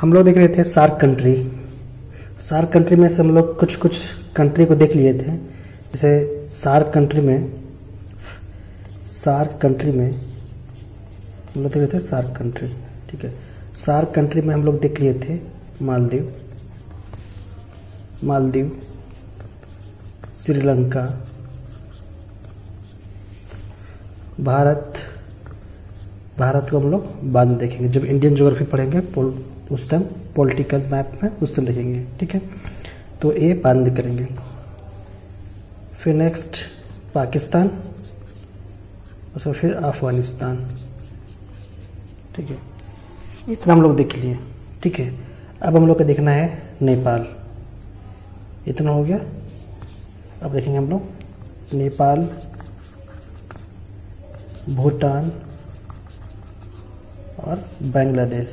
हम लोग देख रहे थे सार्क कंट्री। सार्क कंट्री में से हम लोग कुछ कुछ कंट्री को देख लिए थे। जैसे सार्क कंट्री में हम लोग देख रहे थे सार्क कंट्री, ठीक है। सार्क कंट्री में हम लोग देख लिए थे मालदीव, श्रीलंका, भारत को हम लोग बाद में देखेंगे जब इंडियन ज्योग्राफी पढ़ेंगे, उस टाइम पॉलिटिकल मैप में उस टाइम देखेंगे, ठीक है। तो ये बाद में करेंगे। फिर नेक्स्ट पाकिस्तान, उसको फिर अफगानिस्तान, ठीक है। इतना हम लोग देख लिए, ठीक है। अब हम लोग को देखना है नेपाल। इतना हो गया। अब देखेंगे हम लोग नेपाल, भूटान और बांग्लादेश।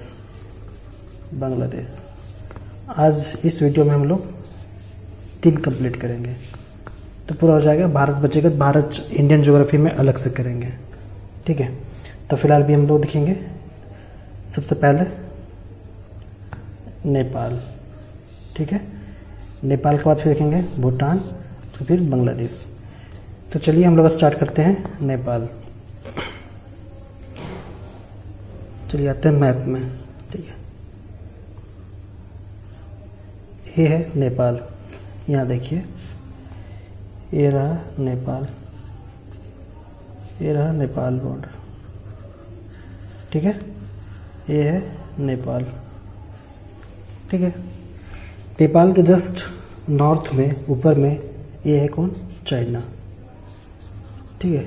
आज इस वीडियो में हम लोग 3 कंप्लीट करेंगे तो पूरा हो जाएगा। भारत बचेगा, भारत इंडियन ज्योग्राफी में अलग से करेंगे, ठीक है। तो फिलहाल भी हम लोग देखेंगे सबसे पहले नेपाल, ठीक है। नेपाल के बाद फिर देखेंगे भूटान, तो फिर बांग्लादेश। तो चलिए हम लोग स्टार्ट करते हैं नेपाल। चलिए आते हैं मैप में, ठीक है। ये है नेपाल, यहाँ देखिए ये रहा नेपाल बॉर्डर, ठीक है। ये है नेपाल, ठीक है। नेपाल के जस्ट नॉर्थ में ऊपर में ये है कौन, चाइना, ठीक है।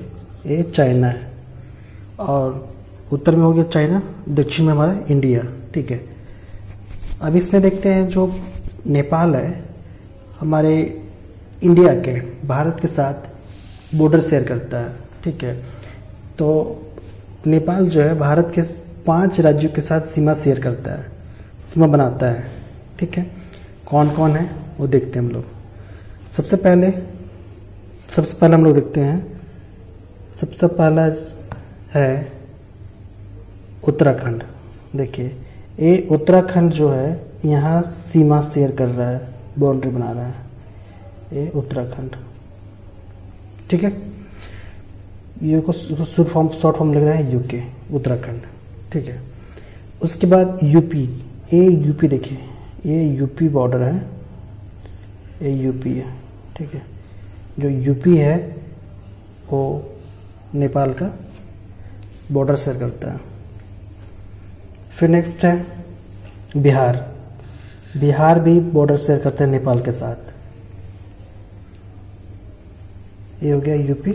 ये चाइना है और उत्तर में हो गया चाइना, दक्षिण में हमारा इंडिया, ठीक है। अब इसमें देखते हैं जो नेपाल है हमारे इंडिया के, भारत के साथ बॉर्डर शेयर करता है, ठीक है। तो नेपाल जो है भारत के 5 राज्यों के साथ सीमा शेयर करता है, सीमा बनाता है, ठीक है। कौन कौन है वो देखते हैं हम लोग। सबसे पहले हम लोग देखते हैं, सबसे पहला है उत्तराखंड। देखिए ये उत्तराखंड जो है यहाँ सीमा शेयर कर रहा है, बाउंड्री बना रहा है ये उत्तराखंड, ठीक है। ये को शॉर्ट फॉर्म लग रहा है यूके, उत्तराखंड, ठीक है। उसके बाद यूपी, ये यूपी देखिए, ये यूपी बॉर्डर है, ये यूपी है, ठीक है। जो यूपी है वो नेपाल का बॉर्डर शेयर करता है। फिर नेक्स्ट है बिहार। बिहार भी बॉर्डर शेयर करते हैं नेपाल के साथ। ये हो गया यूपी,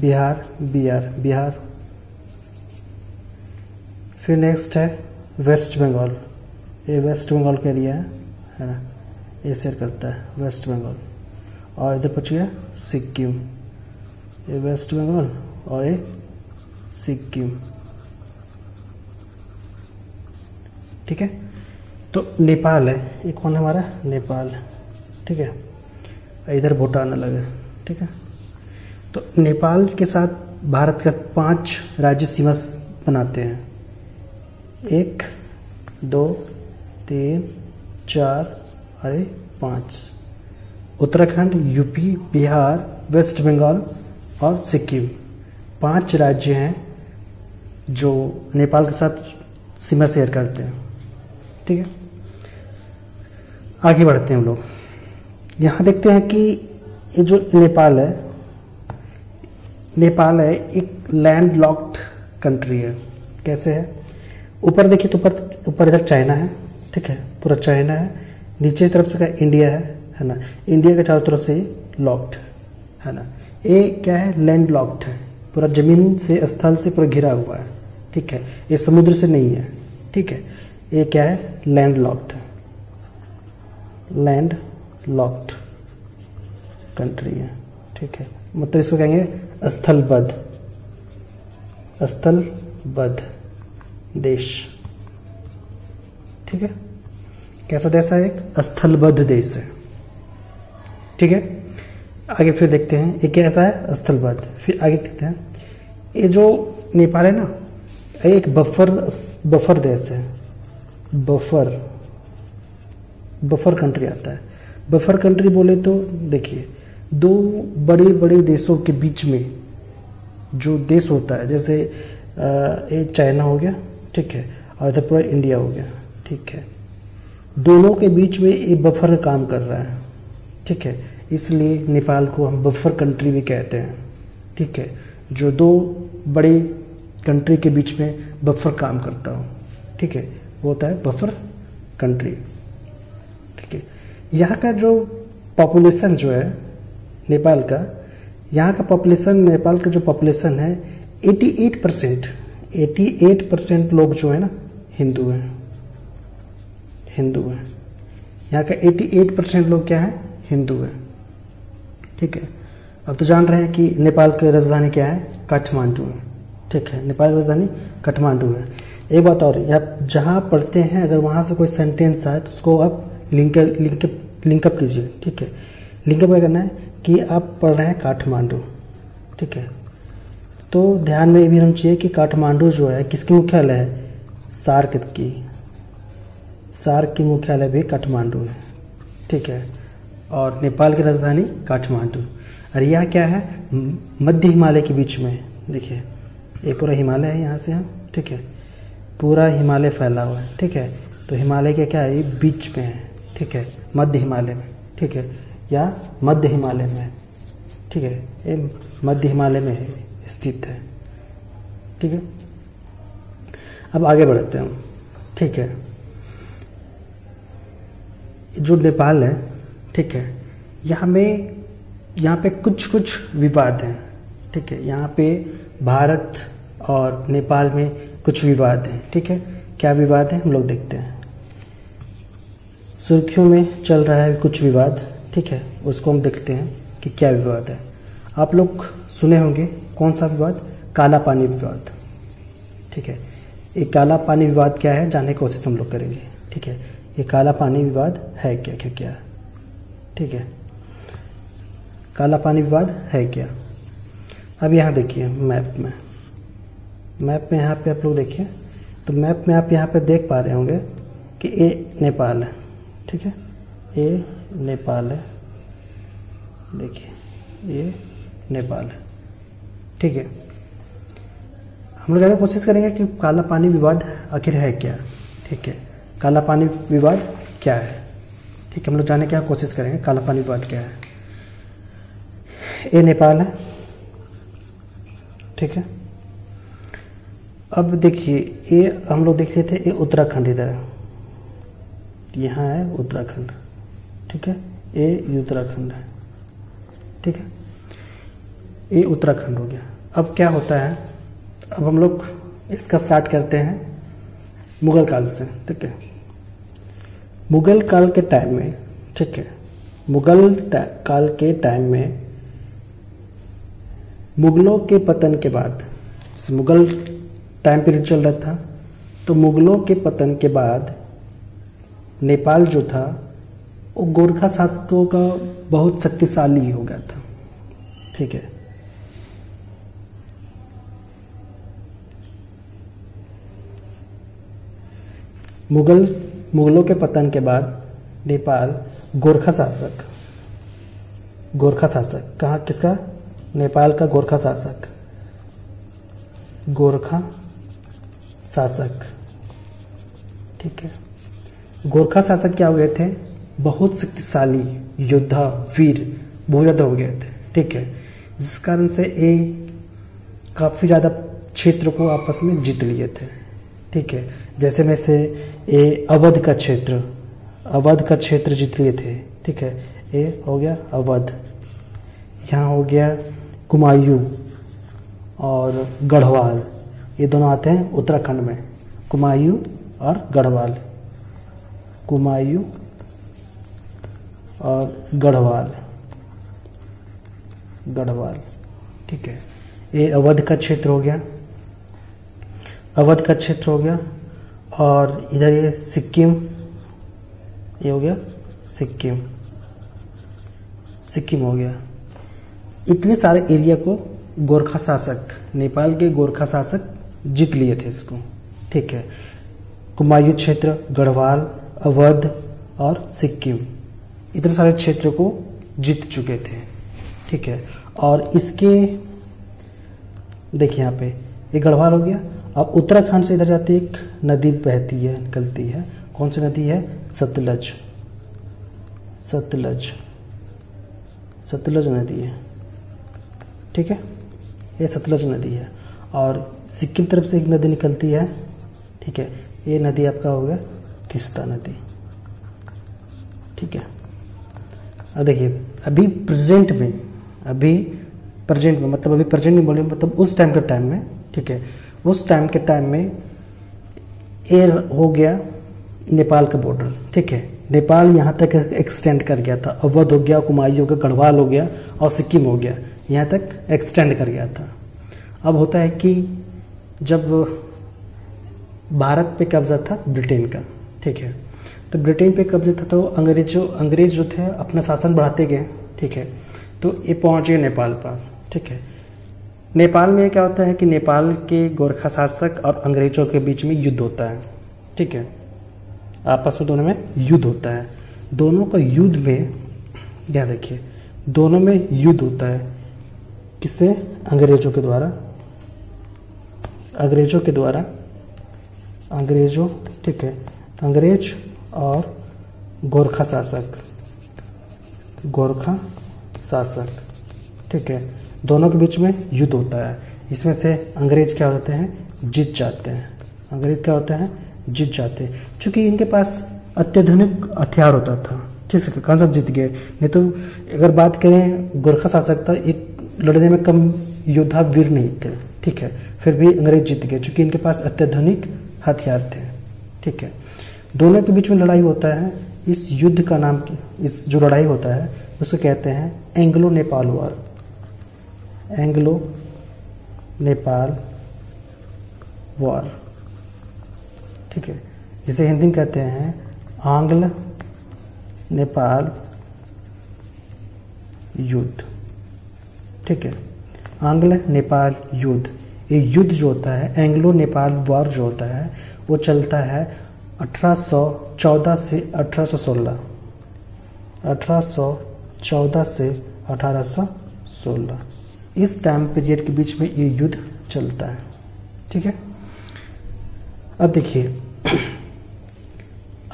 बिहार। फिर नेक्स्ट है वेस्ट बंगाल। ये वेस्ट बंगाल का एरिया है ना, ये शेयर करता है वेस्ट बंगाल। और इधर पूछिए सिक्किम, ये वेस्ट बंगाल और ये सिक्किम, ठीक है। तो नेपाल है, ये कौन है हमारा, नेपाल, ठीक है। इधर भूटान अलग है, ठीक है। तो नेपाल के साथ भारत का 5 राज्य सीमा बनाते हैं, 1 2 3 4 और 5। उत्तराखंड, यूपी, बिहार, वेस्ट बंगाल और सिक्किम, 5 राज्य हैं जो नेपाल के साथ सीमा शेयर करते हैं, ठीक है। आगे बढ़ते हैं हम लोग। यहाँ देखते हैं कि ये जो नेपाल है एक लैंड लॉक्ड कंट्री है। कैसे है, ऊपर देखिए तो ऊपर इधर चाइना है, ठीक है, पूरा चाइना है। नीचे की तरफ से क्या इंडिया है ना, इंडिया के चारों तरफ से लॉक्ड है ना। ये क्या है, लैंड लॉक्ड है, पूरा जमीन से, स्थल से पूरा घिरा हुआ है, ठीक है। ये समुद्र से नहीं है, ठीक है। ये क्या है, लैंड लॉक्ड कंट्री है, ठीक है। मतलब इसको कहेंगे स्थलबद्ध देश, ठीक है। कैसा देश है, एक स्थलबद्ध देश है, ठीक है। आगे फिर देखते हैं ये कैसा है, स्थलबद्ध। फिर आगे देखते हैं ये जो नेपाल है ना, ये एक बफर देश है, बफर बफर कंट्री आता है। बफर कंट्री बोले तो देखिए, दो बड़े बड़े देशों के बीच में जो देश होता है, जैसे एक चाइना हो गया, ठीक है, और इधर पूरा इंडिया हो गया, ठीक है, दोनों के बीच में ये बफर काम कर रहा है, ठीक है, इसलिए नेपाल को हम बफर कंट्री भी कहते हैं, ठीक है, जो दो बड़े कंट्री के बीच में बफर काम करता हो, ठीक है, वो होता है बफर कंट्री, ठीक है। यहाँ का जो पॉपुलेशन जो है नेपाल का, यहाँ का पॉपुलेशन, नेपाल का जो पॉपुलेशन है 88% लोग जो है ना हिंदू हैं। यहाँ का 88% लोग क्या है, हिंदू हैं, ठीक है। अब तो जान रहे हैं कि नेपाल की राजधानी क्या है, काठमांडू है, ठीक है, नेपाल की राजधानी काठमांडू है। एक बात और, आप जहाँ पढ़ते हैं अगर वहाँ से कोई सेंटेंस आए तो उसको आप लिंकअप कीजिए, ठीक है। लिंकअप क्या करना है कि आप पढ़ रहे हैं काठमांडू, ठीक है, तो ध्यान में ये भी होना चाहिए कि काठमांडू जो है किसकी मुख्यालय है, सार्क की मुख्यालय भी काठमांडू है, ठीक है, और नेपाल की राजधानी काठमांडू। और यह क्या है, मध्य हिमालय के बीच में, देखिए ये पूरा हिमालय है यहाँ से, हम ठीक है, पूरा हिमालय फैला हुआ है, ठीक है, तो हिमालय के क्या है, ये बीच में है, ठीक है, मध्य हिमालय में, ठीक है, या मध्य हिमालय में है, ठीक है, ये मध्य हिमालय में स्थित है, ठीक है। अब आगे बढ़ते हैं हम, ठीक है, जो नेपाल है, ठीक है, यहाँ पे कुछ कुछ विवाद हैं, ठीक है, यहाँ पे भारत और नेपाल में कुछ विवाद हैं, ठीक है, क्या विवाद है हम लोग देखते हैं। सुर्खियों में चल रहा है कुछ विवाद, ठीक है, उसको हम देखते हैं कि क्या विवाद है। आप लोग सुने होंगे कौन सा विवाद, काला पानी विवाद, ठीक है, ये काला पानी विवाद क्या है जानने की कोशिश हम लोग करेंगे, ठीक है, ये काला पानी विवाद है क्या क्या क्या, ठीक है, काला पानी विवाद है क्या। अब यहाँ देखिए मैप में यहाँ पे आप लोग देखिए, तो मैप में आप यहाँ पे देख पा रहे होंगे कि ये नेपाल है, ठीक है, ये नेपाल है, देखिए ये नेपाल है, ठीक है। हम लोग कोशिश करेंगे कि काला पानी विवाद आखिर है क्या, ठीक है, काला पानी विवाद क्या है, ठीक है, हम लोग जानने की कोशिश करेंगे काला पानी विवाद क्या है। ये नेपाल है, ठीक है। अब देखिए ये हम लोग देख रहे थे, ये उत्तराखंड इधर है, यहाँ है उत्तराखंड, ठीक है, ये उत्तराखंड है, ठीक है, ये उत्तराखंड हो गया। अब क्या होता है, अब हम लोग इसका स्टार्ट करते हैं मुगल काल से, ठीक है, मुगल काल के टाइम में, ठीक है, मुगल काल के टाइम में मुगलों के पतन के बाद, मुगल टाइम पीरियड चल रहा था, तो मुगलों के पतन के बाद नेपाल जो था वो गोरखा शासकों का बहुत शक्तिशाली हो गया था, ठीक है, मुगलों के पतन के बाद नेपाल गोरखा शासक कहाँ, किसका, नेपाल का गोरखा शासक, ठीक है, गोरखा शासक क्या हो गए थे, बहुत शक्तिशाली योद्धा, वीर, बहुत ज़्यादा हो गए थे, ठीक है, जिस कारण से ये काफ़ी ज़्यादा क्षेत्र को आपस में जीत लिए थे, ठीक है, जैसे में से ये अवध का क्षेत्र जीत लिए थे, ठीक है, ये हो गया अवध, यहाँ हो गया कुमायूं और गढ़वाल, ये दोनों आते हैं उत्तराखंड में, कुमायूं और गढ़वाल, गढ़वाल, ठीक है, ये अवध का क्षेत्र हो गया, और इधर ये सिक्किम, ये हो गया सिक्किम हो गया। इतने सारे एरिया को गोरखा शासक, नेपाल के गोरखा शासक जीत लिए थे इसको, ठीक है। कुमायूं क्षेत्र, गढ़वाल, अवध और सिक्किम, इतने सारे क्षेत्र को जीत चुके थे। ठीक है, और इसके देखिए यहाँ पे ये गढ़वाल हो गया। अब उत्तराखंड से इधर जाती एक नदी बहती है, निकलती है, कौन सी नदी है? सतलज। सतलज, सतलज नदी है। ठीक है, ये सतलज नदी है। और सिक्किम तरफ से एक नदी निकलती है, ठीक है, ये नदी आपका हो गया तीस्ता नदी। ठीक है, अब देखिए अभी प्रेजेंट में, मतलब अभी प्रेजेंट में बोले मतलब उस टाइम के टाइम में, ठीक है, उस टाइम के टाइम में ये हो गया नेपाल का बॉर्डर। ठीक है, नेपाल यहाँ तक एक्सटेंड कर गया था, अवध हो गया, कुमायूं हो गया, गढ़वाल हो गया और सिक्किम हो गया, यहाँ तक एक्सटेंड कर गया था। अब होता है कि जब भारत पे कब्जा था ब्रिटेन का, ठीक है, तो ब्रिटेन पे कब्जा था तो अंग्रेज जो थे अपना शासन बढ़ाते गए, ठीक है, तो ये पहुँच गए नेपाल पास। ठीक है, नेपाल में क्या होता है कि नेपाल के गोरखा शासक और अंग्रेजों के बीच में युद्ध होता है। ठीक है, आपस में दोनों में युद्ध होता है, दोनों का युद्ध में क्या देखिए, दोनों में युद्ध होता है किससे? अंग्रेजों के द्वारा, अंग्रेजों, ठीक है, अंग्रेज और गोरखा शासक, ठीक है, दोनों के बीच में युद्ध होता है। इसमें से अंग्रेज क्या होते हैं? जीत जाते हैं। चूँकि इनके पास अत्याधुनिक हथियार होता था, ठीक है, कौन सा जीत गए। नहीं तो अगर बात करें गोरखा शासक था, एक लड़ने में कम योद्धा वीर नहीं थे, ठीक है, फिर भी अंग्रेज जीत गए चूँकि इनके पास अत्याधुनिक हथियार थे। ठीक है, दोनों के बीच में लड़ाई होता है। इस युद्ध का नाम, इस जो लड़ाई होता है उसको कहते हैं एंग्लो नेपाल वॉर। ठीक है, जिसे हिंदी में कहते हैं आंग्ल नेपाल युद्ध। ठीक है, आंग्ल नेपाल युद्ध, ये युद्ध जो होता है एंग्लो नेपाल वॉर जो होता है वो चलता है 1814 से 1816, 1814 से 1816, इस टाइम पीरियड के बीच में ये युद्ध चलता है। ठीक है, अब देखिए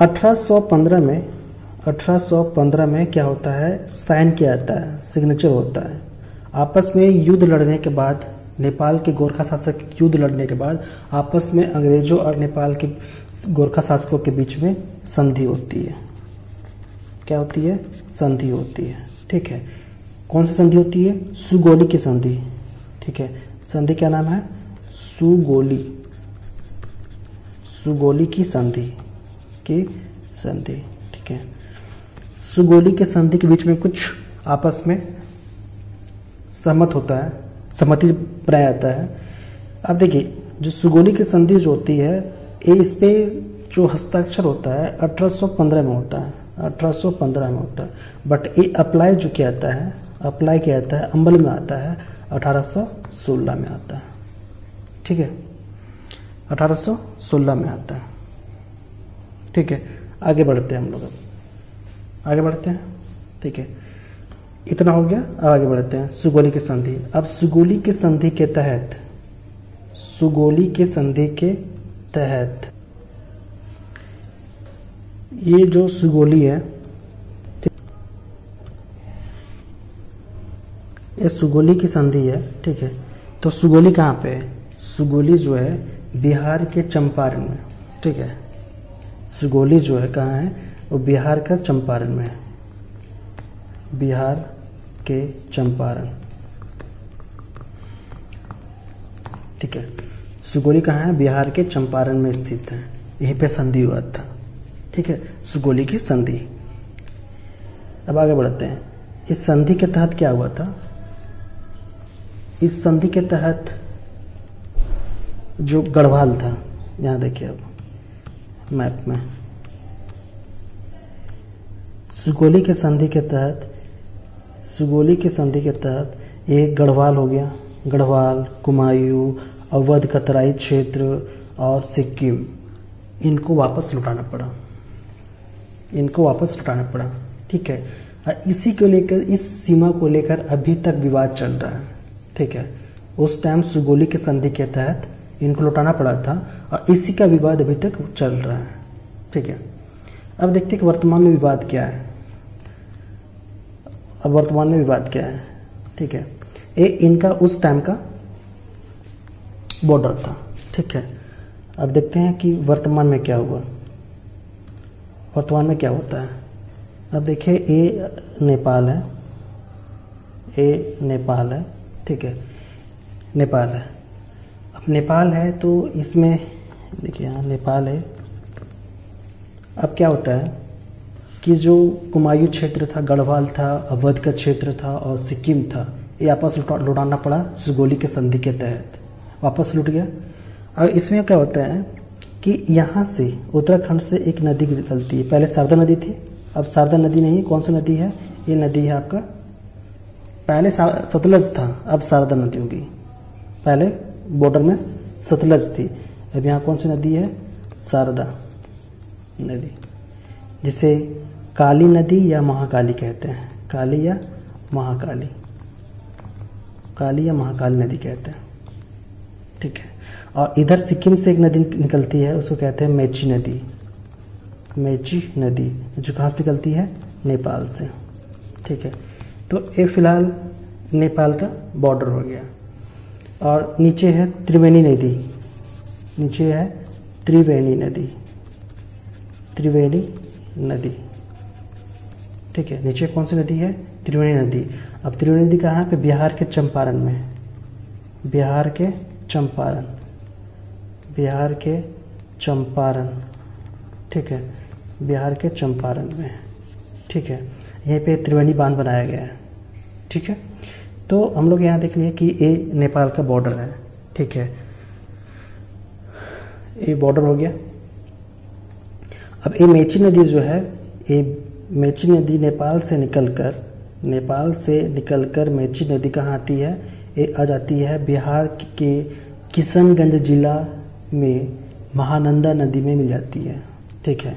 1815 में क्या होता है? साइन किया जाता है, सिग्नेचर होता है। आपस में युद्ध लड़ने के बाद, नेपाल के गोरखा शासक युद्ध लड़ने के बाद आपस में अंग्रेजों और नेपाल के गोरखा शासकों के बीच में संधि होती है। क्या होती है? संधि होती है। ठीक है, कौन सी संधि होती है? सुगोली की संधि। ठीक है, संधि क्या नाम है? सुगोली। सुगोली की संधि। ठीक है, सुगोली के संधि के बीच में कुछ आपस में सहमत होता है, सहमति बनाया जाता है। अब देखिए जो सुगोली की संधि जो होती है, इस पे जो हस्ताक्षर होता है 1815 में होता है, बट ये अप्लाई जो किया जाता है, अमल में आता है 1816 में आता है। ठीक है, 1816 में आता है। ठीक है, आगे बढ़ते हैं हम लोग, ठीक है, इतना हो गया। अब आगे बढ़ते हैं सुगोली की संधि। अब सुगोली की संधि के तहत, ये जो सुगोली है, ये सुगोली की संधि है। ठीक है, तो सुगोली कहाँ पे है? सुगोली जो है बिहार के चंपारण में। ठीक है, सुगोली जो है कहाँ है? वो बिहार का चंपारण में है, बिहार के चंपारण। ठीक है, सुगोली कहाँ है? बिहार के चंपारण में स्थित है, यहीं पे संधि हुआ था। ठीक है, सुगोली की संधि। अब आगे बढ़ते हैं, इस संधि के तहत क्या हुआ था? इस संधि के तहत जो गढ़वाल था, यहाँ देखिए अब मैप में, सुगोली के संधि के तहत, ये गढ़वाल हो गया, गढ़वाल, कुमायूं, अवध का तराई क्षेत्र और सिक्किम, इनको वापस लुटाना पड़ा, इनको वापस लुटाना पड़ा, ठीक है। और इसी को लेकर, इस सीमा को लेकर अभी तक विवाद चल रहा है, ठीक है। उस टाइम सुगोली के संधि के तहत इनको लुटाना पड़ा था और इसी का विवाद अभी तक चल रहा है, ठीक है। अब देखते हैं कि वर्तमान में विवाद क्या है, अब वर्तमान में विवाद क्या है, ठीक है। ये इनका उस टाइम का बॉर्डर था, ठीक है। अब देखते हैं कि वर्तमान में क्या हुआ, वर्तमान में क्या होता है। अब देखिए ये नेपाल है, ये नेपाल है, ठीक है, नेपाल है। अब नेपाल है तो इसमें देखिए यहाँ नेपाल है। अब क्या होता है कि जो कुमायूं क्षेत्र था, गढ़वाल था, अवध का क्षेत्र था और सिक्किम था, ये आपस लुटाना पड़ा सुगोली के संधि के तहत, वापस लुट गया। और इसमें क्या होता है कि यहाँ से उत्तराखंड से एक नदी निकलती है, पहले शारदा नदी थी, अब शारदा नदी नहीं, कौन सी नदी है, ये नदी है आपका, पहले सतलज था अब शारदा नदी होगी, पहले बॉर्डर में सतलज थी, अब यहाँ कौन सी नदी है, शारदा नदी, जिसे काली नदी या महाकाली कहते हैं, काली या महाकाली, काली या महाकाली नदी कहते हैं, ठीक है। और इधर सिक्किम से एक नदी निकलती है, उसको कहते हैं मेची नदी, मेची नदी, जो कहाँ से निकलती है, नेपाल से, ठीक है। तो ये फिलहाल नेपाल का बॉर्डर हो गया। और नीचे है त्रिवेणी नदी, नीचे है त्रिवेणी नदी, त्रिवेणी नदी, ठीक है। नीचे कौन सी नदी है, त्रिवेणी नदी। अब त्रिवेणी नदी कहाँ पे, बिहार के चंपारण में, बिहार के चंपारण, बिहार के चंपारण, ठीक है, बिहार के चंपारण में, ठीक है। यहीं पे त्रिवेणी बांध बनाया गया है, ठीक है। तो हम लोग यहाँ देख लिए कि ये नेपाल का बॉर्डर है, ठीक है, ये बॉर्डर हो गया। अब ये मेची नदी जो है, ये मेची नदी नेपाल से निकलकर मेची नदी कहाँ आती है, ये आ जाती है बिहार के किशनगंज जिला में महानंदा नदी में मिल जाती है, ठीक है,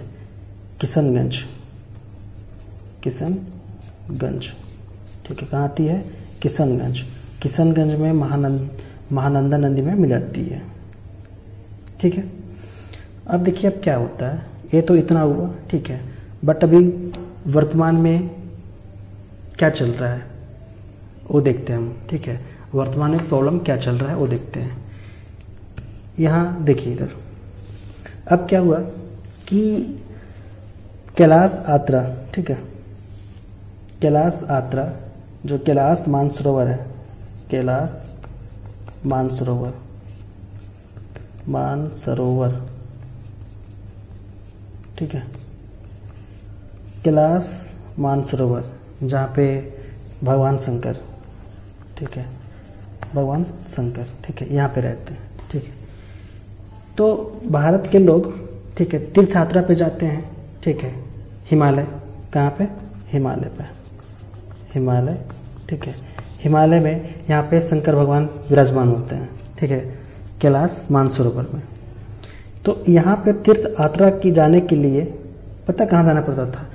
किशनगंज, किशनगंज, ठीक है, कहाँ आती है, किशनगंज, किशनगंज में महानंदा नदी में मिल जाती है, ठीक है। अब देखिए अब क्या होता है, ये तो इतना हुआ, ठीक है, बट अभी वर्तमान में क्या चल रहा है वो देखते हैं हम, ठीक है। वर्तमान में प्रॉब्लम क्या चल रहा है वो देखते हैं। यहाँ देखिए इधर अब क्या हुआ कि कैलाश यात्रा, ठीक है, कैलाश यात्रा जो कैलाश मानसरोवर है, कैलाश मानसरोवर, मानसरोवर, ठीक है, कैलाश मानसरोवर जहाँ पे भगवान शंकर, ठीक है, भगवान शंकर, ठीक है, यहाँ पे रहते हैं, ठीक है। तो भारत के लोग, ठीक है, तीर्थ यात्रा पे जाते हैं, ठीक है, हिमालय, कहाँ पे, हिमालय पे, हिमालय, ठीक है, हिमालय में यहाँ पे शंकर भगवान विराजमान होते हैं, ठीक है, कैलाश मानसरोवर में। तो यहाँ पे तीर्थ यात्रा की जाने के लिए पता कहाँ जाना पड़ता था,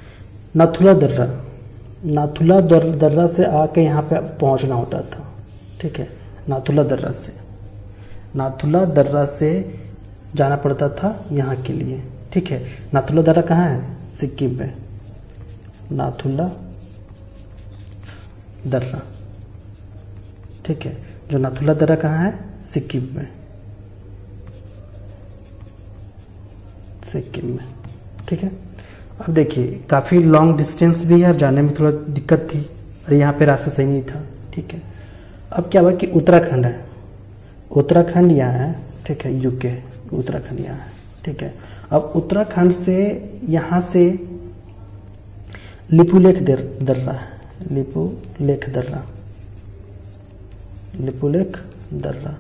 नाथुला दर्रा, नाथुला दर्रा से आके यहाँ पे पहुँचना होता था, ठीक है, नाथुला दर्रा से, नाथुला दर्रा से जाना पड़ता था यहाँ के लिए, ठीक है। नाथुला दर्रा कहाँ है, सिक्किम में, नाथुला दर्रा, ठीक है, जो नाथुला दर्रा कहाँ है, सिक्किम में, सिक्किम में, ठीक है। अब देखिए काफ़ी लॉन्ग डिस्टेंस भी है और जाने में थोड़ा दिक्कत थी और यहाँ पे रास्ता सही नहीं था, ठीक है। अब क्या हुआ कि उत्तराखंड है, उत्तराखंड यहाँ है, ठीक है, यूके, उत्तराखंड यहाँ है, ठीक है। अब उत्तराखंड से यहाँ से लिपुलेख दर्रा, लिपुलेख दर्रा, लिपुलेख दर्रा,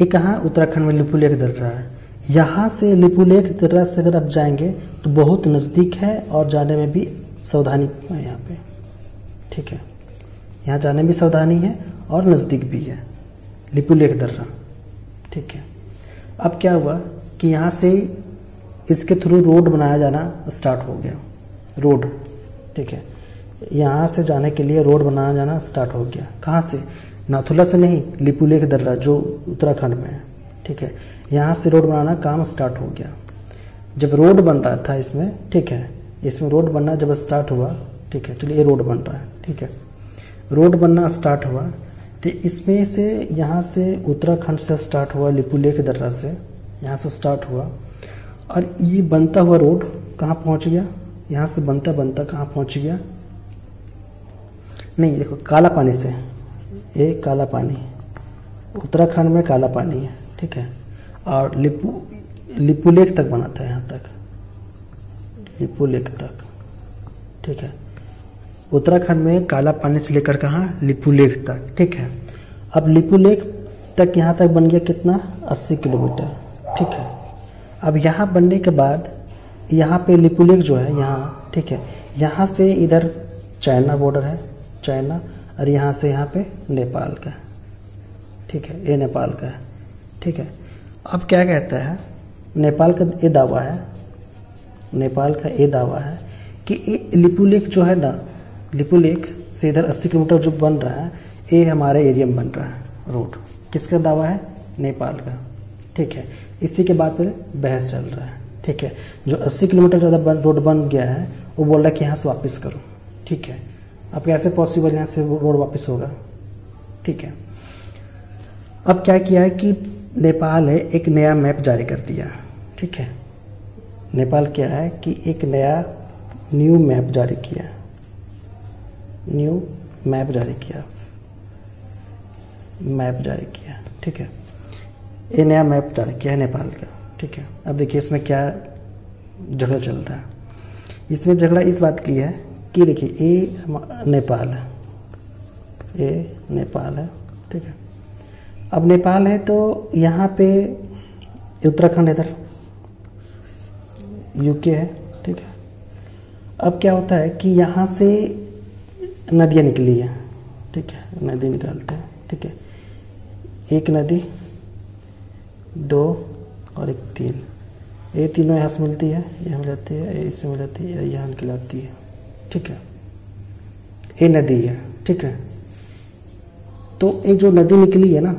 ये कहाँ, उत्तराखंड में लिपुलेख दर्रा है। यहाँ से लिपुलेख दर्रा से अगर आप जाएंगे तो बहुत नज़दीक है और जाने में भी सावधानी है यहाँ पे, ठीक है, यहाँ जाने में भी सावधानी है और नज़दीक भी है, लिपुलेख दर्रा, ठीक है। अब क्या हुआ कि यहाँ से इसके थ्रू रोड बनाया जाना स्टार्ट हो गया। रोड, ठीक है, यहाँ से जाने के लिए रोड बनाया जाना स्टार्ट हो गया। कहाँ से? नाथुला से नहीं, लिपुलेख दर्रा जो उत्तराखंड में है, ठीक है, यहाँ से रोड बनाना काम स्टार्ट हो गया। जब रोड बन रहा था इसमें, ठीक है, इसमें रोड बनना जब स्टार्ट हुआ, ठीक है, चलिए ये रोड बन रहा है, ठीक है, रोड बनना स्टार्ट हुआ तो इसमें से यहाँ से उत्तराखंड से स्टार्ट हुआ, लिपुलेख दर्रा से यहाँ से स्टार्ट हुआ और ये बनता हुआ रोड कहाँ पहुँच गया? यहाँ से बनता बनता कहाँ पहुँच गया? नहीं, देखो काला पानी से, ये काला पानी उत्तराखंड में काला पानी है, ठीक है, और लिपुलेख तक बना था, यहाँ तक लिपुलेख तक, ठीक है, उत्तराखंड में काला पानी से लेकर कहाँ? लिपुलेख तक, ठीक है। अब लिपुलेख तक यहाँ तक बन गया कितना? 80 किलोमीटर, ठीक है। अब यहाँ बनने के बाद यहाँ पे लिपुलेख जो है यहाँ, ठीक है, यहाँ से इधर चाइना बॉर्डर है, चाइना, और यहाँ से यहाँ पे नेपाल का, ठीक है, ये नेपाल का है, ठीक है। अब क्या कहता है नेपाल का, ये दावा है, नेपाल का ये दावा है कि लिपुलेख जो है ना, लिपुलेख से इधर 80 किलोमीटर जो बन रहा है ये हमारे एरिया में बन रहा है रोड। किसका दावा है? नेपाल का, ठीक है। इसी के बाद फिर बहस चल रहा है, ठीक है। जो 80 किलोमीटर ज़्यादा रोड बन गया है वो बोल रहा है कि यहाँ से वापस करो, ठीक है। अब कैसे पॉसिबल यहाँ से रोड वापस होगा, ठीक है। अब क्या किया है कि नेपाल है, एक नया मैप जारी कर दिया, ठीक है। नेपाल क्या है कि एक नया न्यू मैप जारी किया, न्यू मैप जारी किया, मैप जारी किया, ठीक है। ये नया मैप जारी किया है नेपाल का, ठीक है। अब देखिए इसमें क्या झगड़ा चल रहा है। इसमें झगड़ा इस बात की है कि देखिए ये नेपाल है, ये नेपाल है, ठीक है। अब नेपाल है तो यहाँ पे उत्तराखंड, इधर यूके है, ठीक है। अब क्या होता है कि यहाँ से नदियाँ निकली है, ठीक है, नदी निकालते हैं, ठीक है, एक नदी, दो और एक तीन, ये तीनों यहाँ से मिलती है, ये मिल जाती है, इसमें मिल जाती है, यहाँ निकल आती है, ठीक है। ये नदी है, ठीक है। तो ये जो नदी निकली है ना,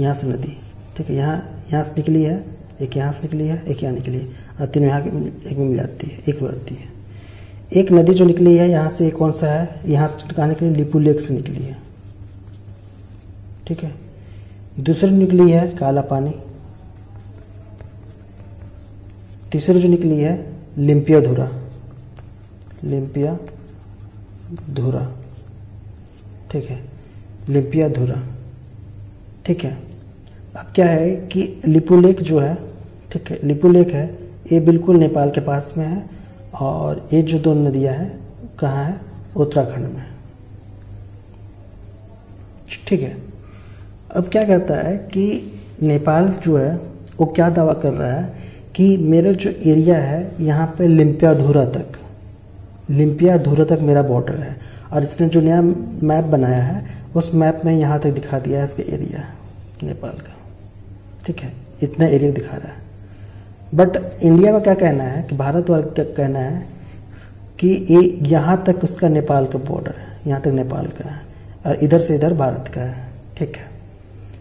यहाँ से नदी, ठीक है, यहाँ यहाँ से निकली है, एक यहाँ से निकली है, एक यहाँ निकली है, और तीनों यहाँ एक में मिल जाती है, एक बढ़ती है। एक नदी जो निकली है यहाँ से, कौन सा है? यहाँ से कहाँ निकली? लिपुलेख से निकली है, ठीक है। दूसरी निकली है काला पानी, तीसरी जो निकली है लिम्पियाधुरा, लिम्पियाधुरा, ठीक है, लिम्पियाधुरा, ठीक है। अब क्या है कि लिपुलेख जो है, ठीक है, लिपुलेख है, ये बिल्कुल नेपाल के पास में है, और ये जो दो नदियां हैं कहाँ है? उत्तराखंड में, ठीक है। अब क्या कहता है कि नेपाल जो है वो क्या दावा कर रहा है कि मेरा जो एरिया है यहाँ पे लिम्पियाधुरा तक, लिम्पियाधुरा तक मेरा बॉर्डर है, और इसने जो नया मैप बनाया है उस मैप में यहाँ तक दिखा दिया है इसका एरिया नेपाल का, ठीक है, इतना एरिया दिखा रहा है। बट इंडिया का क्या कहना है कि भारत वर्ग का कहना है कि ये यहाँ तक उसका नेपाल का बॉर्डर है, यहाँ तक नेपाल का है, और इधर से इधर भारत का है, ठीक है।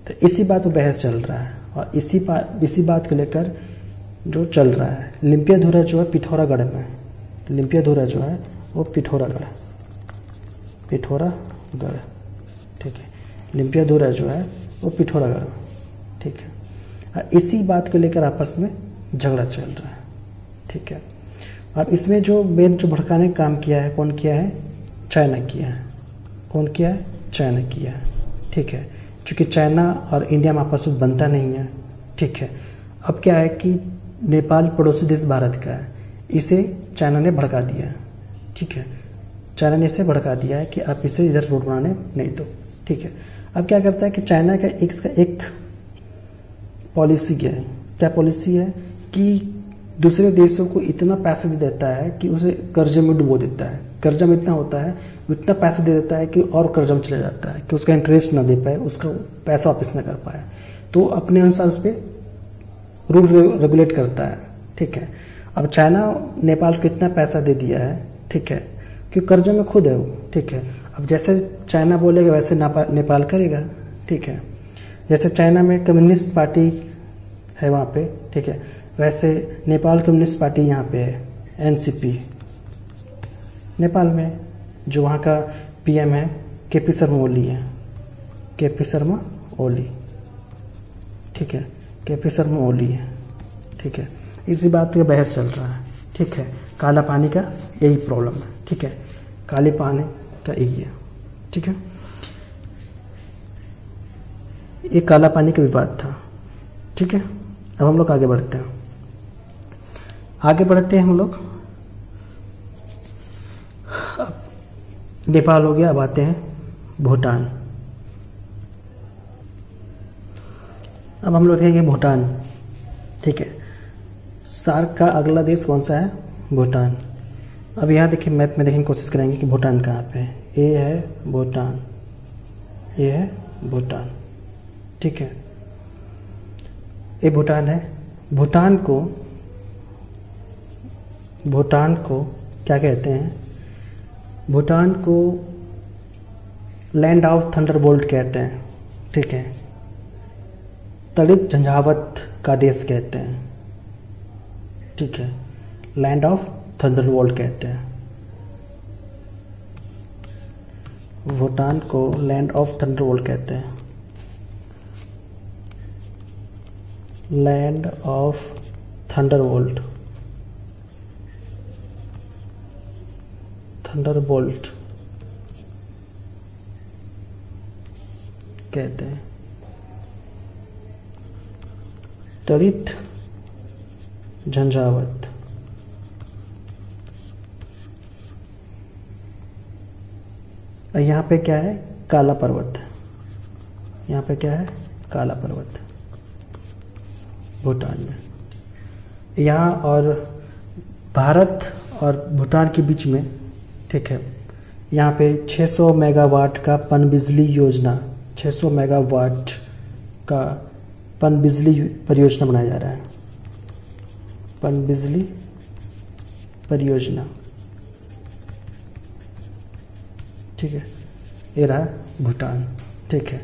तो इसी बात पर बहस चल रहा है, और इसी बात को लेकर जो चल रहा है। लिम्पियाधुरा जो है पिथौरागढ़ में, लिम्पियाधुरा जो है वो पिथौरागढ़, पिथौरागढ़, ठीक है, लिम्पियाधुरा जो है वो पिथौरागढ़, ठीक है। और इसी बात को लेकर आपस में झगड़ा चल रहा है, ठीक है। अब इसमें जो मेन जो भड़काने का काम किया है, कौन किया है? चाइना किया है, कौन किया है? चाइना किया है, ठीक है, चूँकि चाइना और इंडिया में आपस में बनता नहीं है, ठीक है। अब क्या है कि नेपाल पड़ोसी देश भारत का है, इसे चाइना ने भड़का दिया है, ठीक है, चाइना ने इसे भड़का दिया है कि आप इसे इधर रोड बनाने नहीं दो, ठीक है। अब क्या करता है कि चाइना का एक पॉलिसी क्या है? क्या पॉलिसी है कि दूसरे देशों को इतना पैसा दे देता है कि उसे कर्जे में डुबो देता है, कर्जा में इतना होता है, इतना पैसा दे देता है कि और कर्जा में चला जाता है कि उसका इंटरेस्ट ना दे पाए, उसका पैसा वापस ना कर पाए, तो अपने अनुसार उस पर रूल रेगुलेट करता है, ठीक है। अब चाइना नेपाल को इतना पैसा दे दिया है, ठीक है, क्योंकि कर्जे में खुद है वो, ठीक है। अब जैसे चाइना बोलेगा वैसे नेपाल करेगा, ठीक है। जैसे चाइना में कम्युनिस्ट पार्टी है वहाँ पे, ठीक है, वैसे नेपाल कम्युनिस्ट पार्टी यहाँ पे है, एनसीपी नेपाल में। जो वहाँ का पीएम है केपी शर्मा ओली है, केपी शर्मा ओली, ठीक है, केपी शर्मा ओली है, ठीक है। इसी बात पे बहस चल रहा है, ठीक है। काला पानी का यही प्रॉब्लम है, ठीक है, काले पानी का यही है, ठीक है। ये काला पानी का विवाद था, ठीक है। अब हम लोग आगे बढ़ते हैं, हम लोग नेपाल हो गया। अब आते हैं भूटान। अब हम लोग देखेंगे भूटान, ठीक है। सार्क का अगला देश कौन सा है? भूटान। अब यहाँ देखिए मैप में देखने की कोशिश करेंगे कि भूटान कहाँ पे है। ये है भूटान, ये है भूटान, ठीक है, ये भूटान है। भूटान को क्या कहते हैं? भूटान को लैंड ऑफ थंडरबोल्ट कहते हैं, ठीक है। तड़ित झंझावत का देश कहते हैं, ठीक है, लैंड ऑफ थंडरबोल्ट कहते हैं। भूटान को लैंड ऑफ थंडरबोल्ट कहते हैं, लैंड ऑफ थंडरबोल्ट, थंडरबोल्ट कहते हैं। तड़ित झंझावत, यहाँ पे क्या है? काला पर्वत, यहाँ पे क्या है? काला पर्वत भूटान में। यहाँ और भारत और भूटान के बीच में, ठीक है, यहाँ पे 600 मेगावाट का पनबिजली योजना, 600 मेगावाट का पनबिजली परियोजना बनाया जा रहा है, पनबिजली परियोजना, ठीक है। ये रहा भूटान, ठीक है।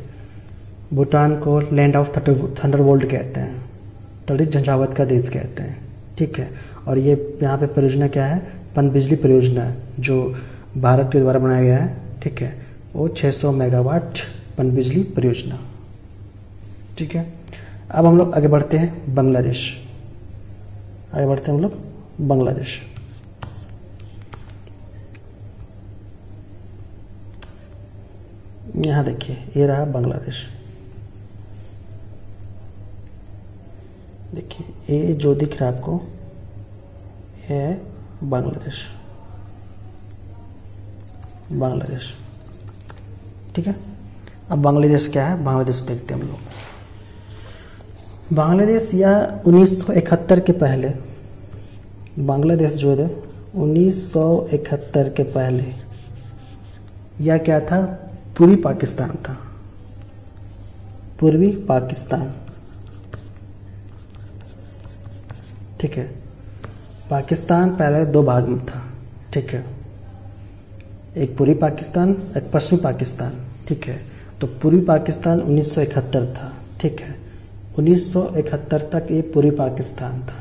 भूटान को लैंड ऑफ थंडरबोल्ट कहते हैं, तड़ित झंझावत का देश कहते हैं, ठीक है। और ये यहाँ पे परियोजना क्या है? पनबिजली परियोजना है, जो भारत के द्वारा बनाया गया है, ठीक है। वो 600 मेगावाट पनबिजली परियोजना, ठीक है। अब हम लोग आगे बढ़ते हैं बांग्लादेश। यहाँ देखिए ये रहा बांग्लादेश। देखिए ये जो दिख रहा है आपको, ये है बांग्लादेश, ठीक है। अब बांग्लादेश क्या है? बांग्लादेश देखते हैं हम लोग। बांग्लादेश या 1971 के पहले, बांग्लादेश जो है 1971 के पहले यह क्या था? पूर्वी पाकिस्तान था, पूर्वी पाकिस्तान, ठीक है। पाकिस्तान पहले दो भाग में था, ठीक है, एक पूर्वी पाकिस्तान, एक पश्चिमी पाकिस्तान, ठीक है। तो पूर्वी पाकिस्तान 1971 था, ठीक है, 1971 तक ये पूर्वी पाकिस्तान था,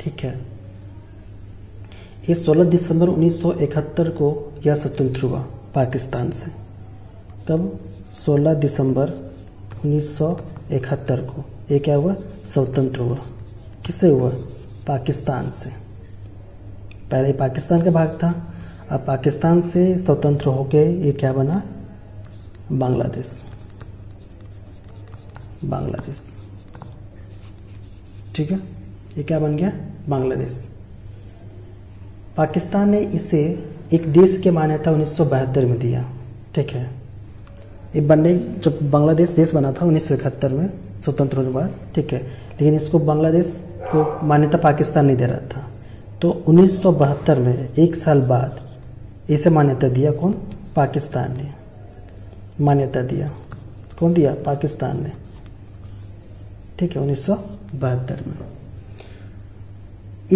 ठीक है। ये 16 दिसंबर 1971 को यह स्वतंत्र हुआ पाकिस्तान से। तब 16 दिसंबर 1971 को ये क्या हुआ? स्वतंत्र हुआ। किससे हुआ? पाकिस्तान से। पहले पाकिस्तान का भाग था, अब पाकिस्तान से स्वतंत्र होके ये क्या बना? बांग्लादेश, ठीक है। ये क्या बन गया? बांग्लादेश। पाकिस्तान ने इसे एक देश की मान्यता 1972 में दिया, ठीक है। ये बनने, जब बांग्लादेश देश बना था 1971 में स्वतंत्र होने के बाद, ठीक है, लेकिन इसको बांग्लादेश को मान्यता पाकिस्तान नहीं दे रहा था। तो 1972 में एक साल बाद इसे मान्यता दिया कौन? पाकिस्तान ने मान्यता दिया। कौन दिया? पाकिस्तान ने, ठीक है, 1972 में।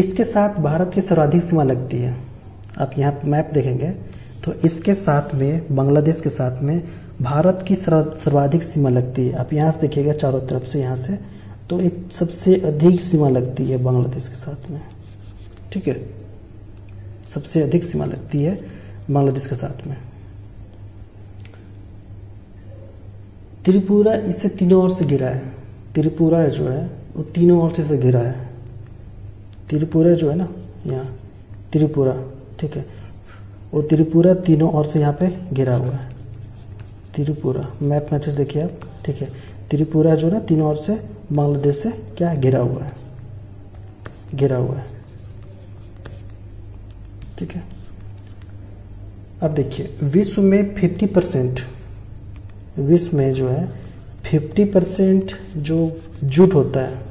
इसके साथ भारत की सर्वाधिक सीमा लगती है। आप यहाँ पर मैप देखेंगे तो इसके साथ में बांग्लादेश के साथ में भारत की सर्वाधिक सीमा लगती है। आप यहाँ से देखिएगा चारों तरफ से, यहाँ से तो एक सबसे अधिक सीमा लगती है बांग्लादेश के साथ में, ठीक है, सबसे अधिक सीमा लगती है बांग्लादेश के साथ में। त्रिपुरा इससे तीनों ओर से घिरा है, त्रिपुरा जो है वो तीनों ओर से घिरा है, त्रिपुरा जो है ना यहाँ त्रिपुरा, ठीक है, वो त्रिपुरा तीनों ओर से यहाँ पे घिरा हुआ है त्रिपुरा। मैप में अच्छे से देखिए आप, ठीक है, त्रिपुरा जो है ना तीनों ओर से बांग्लादेश से क्या घिरा हुआ है, घिरा हुआ है, ठीक है। अब देखिए विश्व में 50%, विश्व में जो है 50% जो जूट होता है,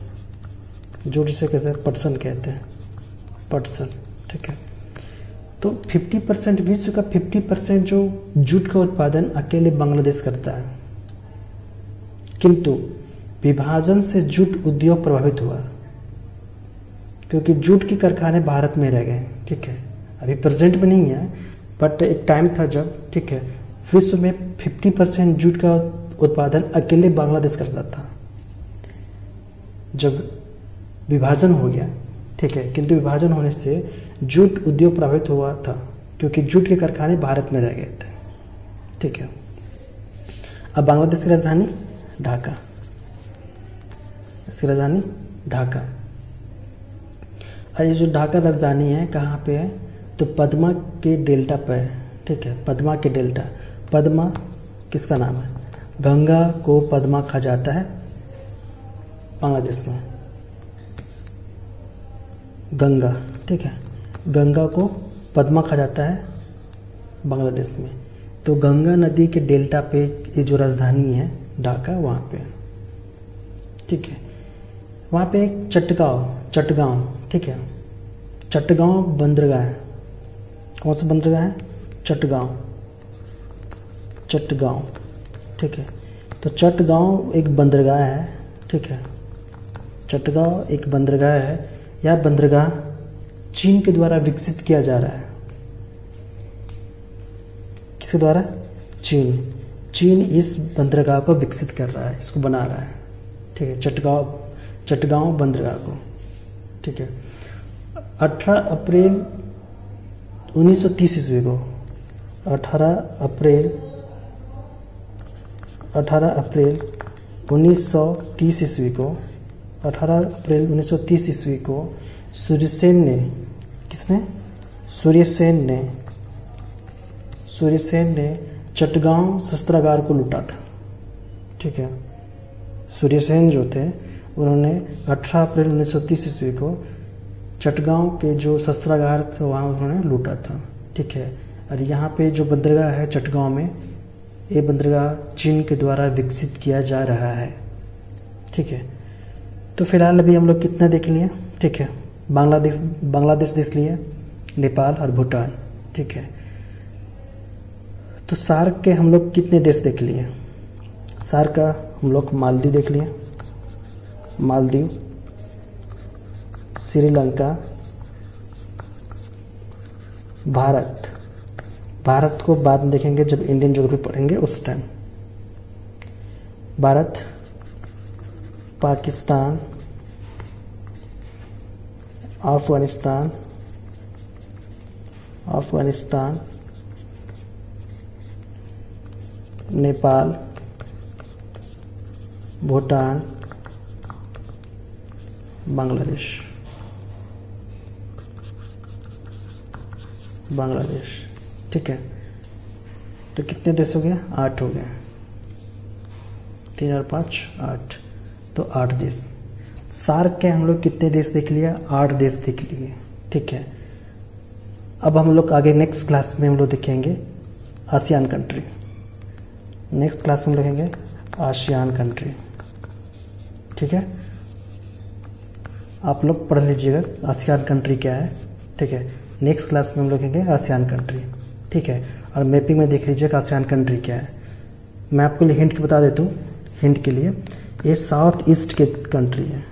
जूट जिसे कहते हैं पटसन कहते हैं, पटसन, ठीक है, तो 50% विश्व का 50% जो जूट का उत्पादन अकेले बांग्लादेश करता है। किंतु विभाजन से जूट उद्योग प्रभावित हुआ क्योंकि जूट के कारखाने भारत में रह गए, ठीक है, अभी प्रेजेंट में नहीं है बट एक टाइम था जब, ठीक है, विश्व में 50% जूट का उत्पादन अकेले बांग्लादेश करता था। जब विभाजन हो गया, ठीक है, किंतु विभाजन होने से जूट उद्योग प्रभावित हुआ था क्योंकि जूट के कारखाने भारत में रह गए थे, ठीक है। अब बांग्लादेश की राजधानी ढाका, इसकी राजधानी ढाका, और ये जो ढाका राजधानी है कहाँ पे है तो पद्मा के डेल्टा पे है, ठीक है, पद्मा के डेल्टा। पद्मा किसका नाम है? गंगा को पद्मा कहा जाता है बांग्लादेश में, गंगा, ठीक है, गंगा को पद्मा कहा जाता है बांग्लादेश में। तो गंगा नदी के डेल्टा पे ये जो राजधानी है ढाका, वहाँ पे, ठीक है, वहाँ पे एक चटगांव, ठीक है, चटगांव बंदरगाह है। कौन सा बंदरगाह है? चटगांव, चटगांव, ठीक है, तो चटगांव एक बंदरगाह है, ठीक है, चटगांव एक बंदरगाह है। यह बंदरगाह चीन के द्वारा विकसित किया जा रहा है। किसके द्वारा? चीन, चीन इस बंदरगाह को विकसित कर रहा है, इसको बना रहा है, ठीक है, चटगांव बंदरगाह को, ठीक है। 18 अप्रैल 1930 ईस्वी को, 18 अप्रैल 1930 ईस्वी को, 18 अप्रैल 1930 ईस्वी को सूर्यसेन ने चटगांव शस्त्रागार को लूटा था, ठीक है, सूर्यसेन जो थे उन्होंने 18 अप्रैल 1930 ईस्वी को चटगांव के जो शस्त्रागार था वहाँ उन्होंने लूटा था, ठीक है। और यहाँ पे जो बंदरगाह है चटगांव में, ये बंदरगाह चीन के द्वारा विकसित किया जा रहा है, ठीक है। तो फिलहाल अभी हम लोग कितना देख लिए, ठीक है, बांग्लादेश देख लिए, नेपाल और भूटान, ठीक है। तो सार्क के हम लोग कितने देश देख लिए? सार्क का हम लोग मालदीव देख लिए, मालदीव, श्रीलंका, भारत, भारत को बाद में देखेंगे जब इंडियन ज्योग्राफी पढ़ेंगे उस टाइम, भारत, पाकिस्तान, अफगानिस्तान, नेपाल, भूटान, बांग्लादेश, ठीक है। तो कितने देश हो गए? 8 हो गए, 3 और 5, 8, तो 8 देश। सार्क के हम लोग कितने देश देख लिया? 8 देश देख लिए, ठीक है। अब हम लोग आगे नेक्स्ट क्लास में हम लोग देखेंगे आसियान कंट्री, नेक्स्ट क्लास में देखेंगे आसियान कंट्री, ठीक है। आप लोग पढ़ लीजिएगा आसियान कंट्री क्या है, ठीक है, नेक्स्ट क्लास में हम लोग देखेंगे आसियान कंट्री, ठीक है। और मैपिंग में देख लीजिएगा आसियान कंट्री क्या है। मैं आपको हिंट बता देता हूँ, हिंट के लिए ये साउथ ईस्ट के कंट्री है,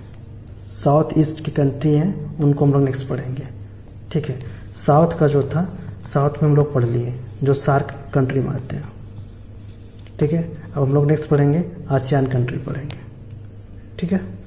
साउथ ईस्ट की कंट्री हैं उनको हम लोग नेक्स्ट पढ़ेंगे। ठीक है, साउथ का जो था साउथ में हम लोग पढ़ लिए जो सार्क कंट्री में आते हैं। ठीक है, अब हम लोग नेक्स्ट पढ़ेंगे आसियान कंट्री पढ़ेंगे। ठीक है।